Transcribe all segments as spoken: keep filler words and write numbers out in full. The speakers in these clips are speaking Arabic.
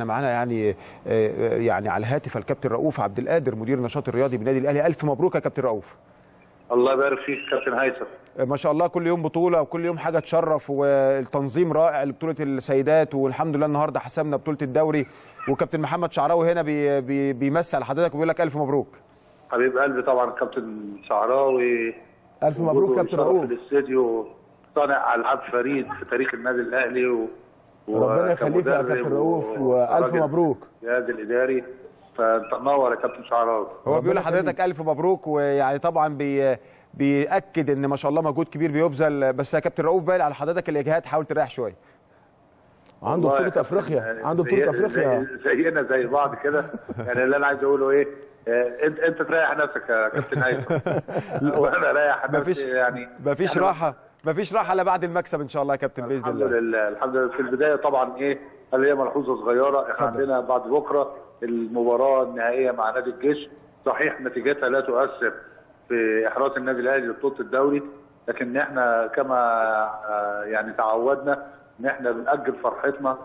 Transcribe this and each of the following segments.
احنا معانا يعني يعني على الهاتف الكابتن رؤوف عبد القادر مدير النشاط الرياضي بالنادي الاهلي. الف مبروك يا كابتن رؤوف. الله يبارك فيك كابتن هيثم. ما شاء الله كل يوم بطوله وكل يوم حاجه تشرف، والتنظيم رائع لبطوله السيدات، والحمد لله النهارده حسمنا بطوله الدوري، وكابتن محمد شعراوي هنا بي بي بيمثل حضرتك وبيقول لك الف مبروك. حبيب قلبي طبعا كابتن شعراوي. الف مبروك كابتن رؤوف. في الاستديو صانع العاب فريد في تاريخ النادي الاهلي و... ربنا يخليك يا كابتن رؤوف والف مبروك. يا الجهاز الاداري فانت منور يا كابتن شعراوي. هو بيقول لحضرتك الف مبروك، ويعني طبعا بي بيأكد ان ما شاء الله مجهود كبير بيبذل. بس يا كابتن رؤوف باين على حضرتك الاجهاد، حاول تريح شويه. عنده بطوله افريقيا، عنده بطوله افريقيا زينا زي بعض كده يعني. اللي انا عايز اقوله ايه؟ انت انت تريح نفسك يا كابتن هيثم وانا اريح نفسي يعني. مفيش راحه مفيش راحه الا بعد المكسب ان شاء الله يا كابتن باذن الله. الحمد لله الحمد لله. في البدايه طبعا ايه اللي هي ملحوظه صغيره، احنا عندنا بعد بكره المباراه النهائيه مع نادي الجيش. صحيح نتيجتها لا تؤثر في احراز النادي الاهلي لبطوله الدوري، لكن احنا كما يعني تعودنا ان احنا بنأجل فرحتنا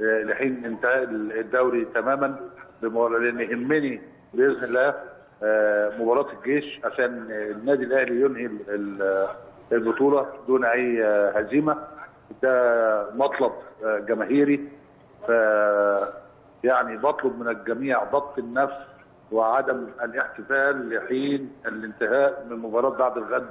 لحين انتهاء الدوري تماما، لان يهمني باذن الله مباراه الجيش عشان النادي الاهلي ينهي البطوله دون اي هزيمه. ده مطلب جماهيري، ف يعني بطلب من الجميع ضبط النفس وعدم الاحتفال لحين الانتهاء من مباراه بعد الغد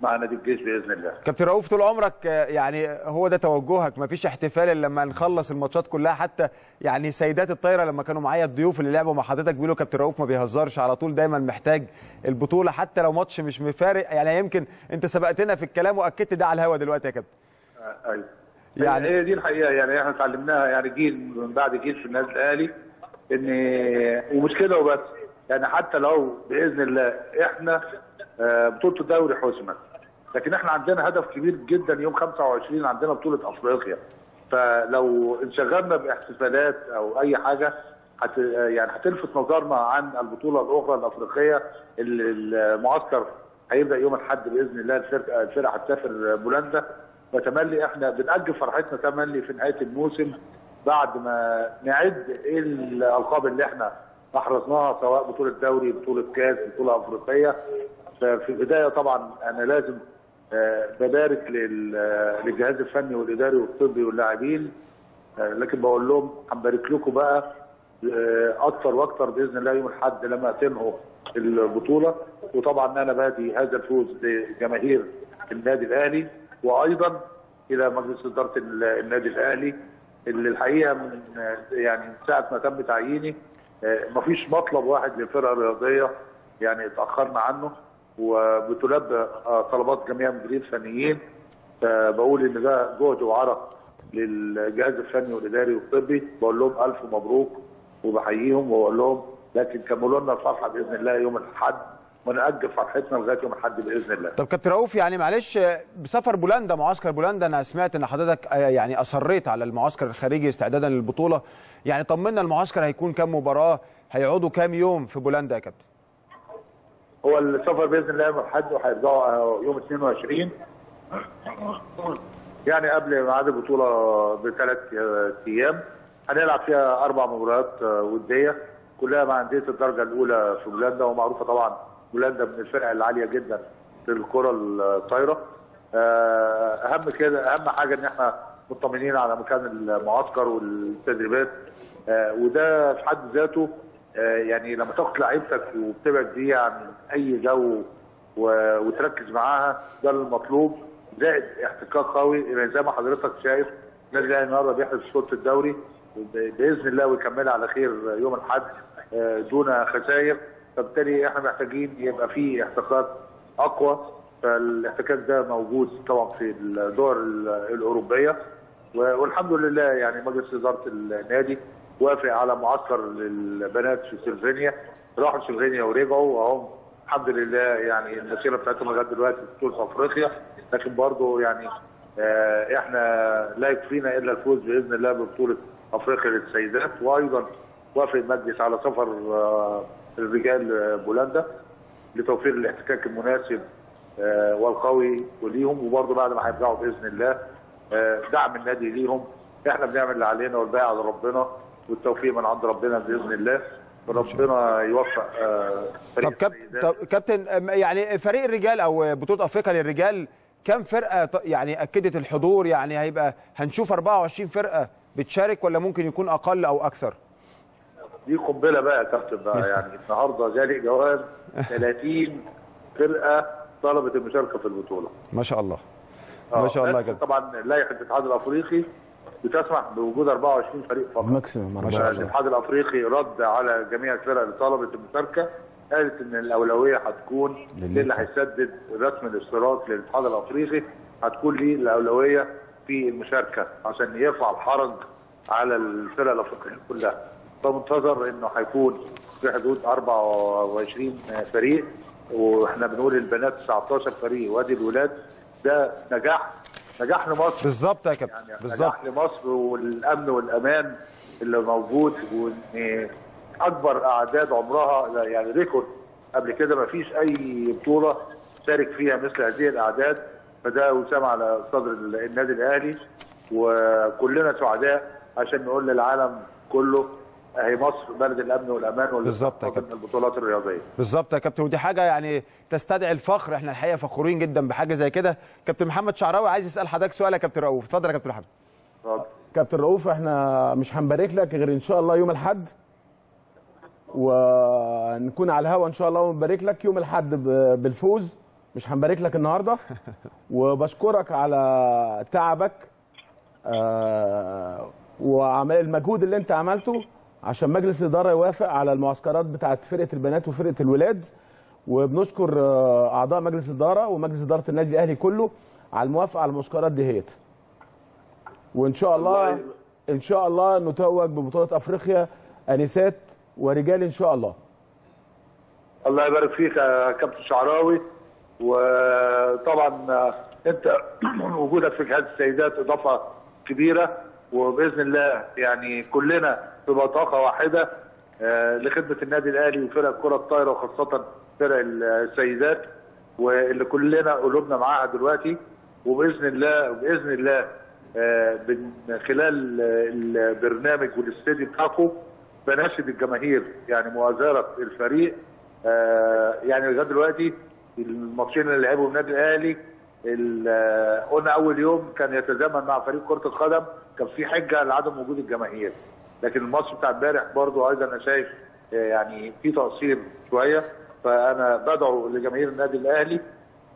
مع نادي الجيش باذن الله. كابتن رؤوف طول عمرك يعني هو ده توجهك، مفيش احتفال الا لما نخلص الماتشات كلها. حتى يعني سيدات الطايره لما كانوا معايا الضيوف اللي لعبوا مع حضرتك بيقولوا كابتن رؤوف ما بيهزرش، على طول دايما محتاج البطوله حتى لو ماتش مش مفارق. يعني يمكن انت سبقتنا في الكلام واكدت ده على الهوا دلوقتي يا كابتن. ايوه يعني هي دي الحقيقه، يعني احنا اتعلمناها يعني جيل من بعد جيل في النادي الاهلي ان ومش كده وبس، يعني حتى لو باذن الله احنا بطوله الدوري حسمت، لكن احنا عندنا هدف كبير جدا يوم خمسة وعشرين عندنا بطوله افريقيا. فلو انشغلنا باحتفالات او اي حاجه هت يعني هتلفت نظرنا عن البطوله الاخرى الافريقيه. المعسكر هيبدا يوم الاحد باذن الله، الفرقه هتسافر بولندا، وتملي احنا بنأجل فرحتنا تملي في نهايه الموسم بعد ما نعد الالقاب اللي احنا احرزناها سواء بطوله دوري، بطوله كاس، بطوله افريقيه. في البدايه طبعا انا لازم ببارك للجهاز الفني والاداري والطبي واللاعبين، لكن بقول لهم هنبارك لكم بقى اكثر واكثر باذن الله يوم الاحد لما تنهوا البطوله. وطبعا انا بادي هذا الفوز لجماهير النادي الاهلي، وايضا الى مجلس اداره النادي الاهلي اللي الحقيقه من يعني من ساعه ما تم تعييني مفيش مطلب واحد للفرقه الرياضيه يعني اتاخرنا عنه، وبتلبى طلبات جميع المديرين الفنيين. فبقول ان ده جهد وعرق للجهاز الفني والاداري والطبي، بقول لهم الف مبروك وبحييهم، وبقول لهم لكن كملوا لنا الفرحه باذن الله يوم الاحد، ونأجل فرحتنا لغايه يوم الاحد باذن الله. طب كابتن رؤوف يعني معلش بسفر بولندا، معسكر بولندا، انا سمعت ان حضرتك يعني اصريت على المعسكر الخارجي استعدادا للبطوله. يعني طمنا، المعسكر هيكون كام مباراه؟ هيقعدوا كام يوم في بولندا يا كابتن؟ هو السفر باذن الله يوم الاحد، وهيرجعوا يوم اثنين وعشرين يعني قبل ميعاد البطوله بثلاث ايام. هنلعب فيها اربع مباريات وديه كلها مع انديه الدرجه الاولى في بولندا، ومعروفه طبعا بولندا من الفرق العاليه جدا في الكره الطايره. اهم كده اهم حاجه ان احنا مطمئنين على مكان المعسكر والتدريبات، وده في حد ذاته يعني لما تاخد لعيبتك وبتبعد دي عن اي جو وتركز معاها، ده المطلوب. زائد احتكاك قوي زي ما حضرتك شايف النادي الاهلي النهارده بيحرز بطوله الدوري باذن الله ويكملها على خير يوم الاحد دون خسائر. فبالتالي احنا محتاجين يبقى في احتكاك اقوى، فالاحتكاك ده موجود طبعا في الدول الاوروبيه. والحمد لله يعني مجلس اداره النادي وافق على معسكر للبنات في سلفينيا، راحوا سلفينيا ورجعوا وهم الحمد لله يعني المسيره بتاعتهم لغايه دلوقتي بطوله افريقيا. لكن برضه يعني آه احنا لا يكفينا الا الفوز باذن الله ببطوله افريقيا للسيدات، وايضا وافق المجلس على سفر آه الرجال بولندا لتوفير الاحتكاك المناسب آه والقوي وليهم، وبرضه بعد ما هيرجعوا باذن الله آه دعم النادي ليهم. احنا بنعمل اللي علينا والباقي على ربنا، والتوفيق من عند ربنا باذن الله، ربنا يوفق فريق. طب كابتن طب كابتن يعني فريق الرجال او بطوله افريقيا للرجال كم فرقه يعني اكدت الحضور؟ يعني هيبقى هنشوف أربعة وعشرين فرقه بتشارك ولا ممكن يكون اقل او اكثر؟ دي قنبله بقى يا كابتن بقى، يعني النهارده جالي جواب ثلاثين فرقه طلبت المشاركه في البطوله. ما شاء الله ما شاء الله يا كابتن. طبعا لائحه الاتحاد الافريقي بتسمح بوجود أربعة وعشرين فريق فقط ماكسيمم. الاتحاد الافريقي رد على جميع الفرق اللي طلبت المشاركه، قالت ان الاولويه هتكون للي هيسدد رسم الاشتراك للاتحاد الافريقي، هتكون ليه الاولويه في المشاركه عشان يرفع الحرج على الفرق الافريقيه كلها. فمنتظر انه هيكون في حدود أربعة وعشرين فريق، واحنا بنقول البنات تسعة عشر فريق وادي الولاد. ده نجاح نجاح لمصر بالظبط يا كابتن، يعني نجاح لمصر والامن والامان اللي موجود، وان اكبر اعداد عمرها يعني ريكورد قبل كده ما فيش اي بطوله شارك فيها مثل هذه الاعداد، فده وسام على صدر النادي الاهلي، وكلنا سعداء عشان نقول للعالم كله اهي مصر بلد الامن والامان بالظبط يا كابتن. البطولات الرياضيه بالظبط يا كابتن، ودي حاجه يعني تستدعي الفخر، احنا الحقيقه فخورين جدا بحاجه زي كده. كابتن محمد شعراوي عايز يسال حضرتك سؤال يا كابتن رؤوف، اتفضل يا كابتن محمد. اتفضل كابتن رؤوف، احنا مش هنبارك لك غير ان شاء الله يوم الاحد، ونكون على الهوا ان شاء الله ونبارك لك يوم الاحد بالفوز، مش هنبارك لك النهارده. وبشكرك على تعبك آه وعمل المجهود اللي انت عملته عشان مجلس الاداره يوافق على المعسكرات بتاعت فرقه البنات وفرقه الولاد، وبنشكر اعضاء مجلس الاداره ومجلس اداره النادي الاهلي كله على الموافقه على المعسكرات دهيت. وان شاء الله ان شاء الله نتوج ببطوله افريقيا انسات ورجال ان شاء الله. الله يبارك فيك يا كابتن شعراوي، وطبعا انت وجودك في جهاز السيدات اضافه كبيره، وباذن الله يعني كلنا في بطاقه واحده لخدمه النادي الاهلي وفرق الكره الطايره وخاصه فرق السيدات، واللي كلنا قلوبنا معاها دلوقتي. وباذن الله باذن الله من خلال البرنامج والاستديو بتاعكم بناشد الجماهير يعني مؤازره الفريق، يعني لغايه دلوقتي الماتشين اللي لعبهم النادي الاهلي قلنا اول يوم كان يتزامن مع فريق كره القدم، كان في حجه لعدم وجود الجماهير، لكن الماتش بتاع امبارح برضه ايضا انا شايف يعني في تقصير شويه، فانا بدعو لجماهير النادي الاهلي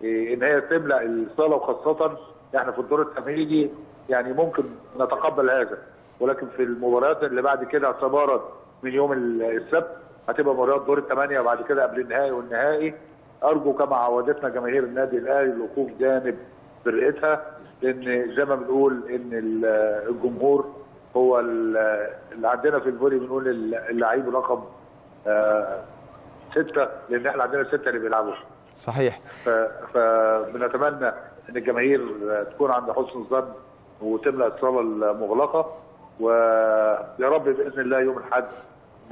ان هي تملا الصاله، وخاصه احنا في الدور التمهيدي يعني ممكن نتقبل هذا، ولكن في المباريات اللي بعد كده اعتبارا من يوم السبت هتبقى مباريات دور الثمانيه وبعد كده قبل النهائي والنهائي، ارجو كما عودتنا جماهير النادي الاهلي الوقوف جانب فرقتها، لان زي ما بنقول ان الجمهور هو اللي عندنا في الفولي بنقول اللعيب رقم آه سته، لان احنا عندنا سته اللي بيلعبوا صحيح. فبنتمنى ان الجماهير تكون عند حسن الظن وتملا الصاله المغلقه، ويا رب باذن الله يوم الاحد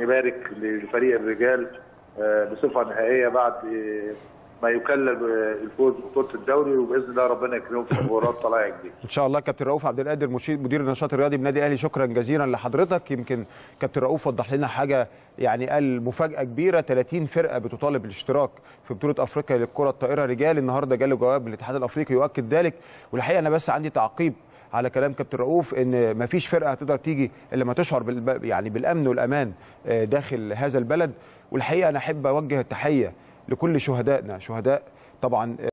نبارك لفريق الرجال بصفه نهائيه بعد ما يكلل الفوز ببطوله الدوري، وباذن الله ربنا يكرمه في مباراه طلائع الجيش. ان شاء الله. كابتن رؤوف عبد القادر مشير مدير النشاط الرياضي بنادي الاهلي، شكرا جزيلا لحضرتك. يمكن كابتن رؤوف وضح لنا حاجه يعني قال مفاجاه كبيره، ثلاثين فرقه بتطالب بالاشتراك في بطوله افريقيا للكره الطائره رجال، النهارده جاله جواب من الاتحاد الافريقي يؤكد ذلك. والحقيقه انا بس عندي تعقيب على كلام كابتن رؤوف، ان مفيش فرقه هتقدر تيجي الا ما تشعر بال يعني بالامن والامان داخل هذا البلد. والحقيقه انا احب اوجه التحيه لكل شهدائنا، شهداء طبعا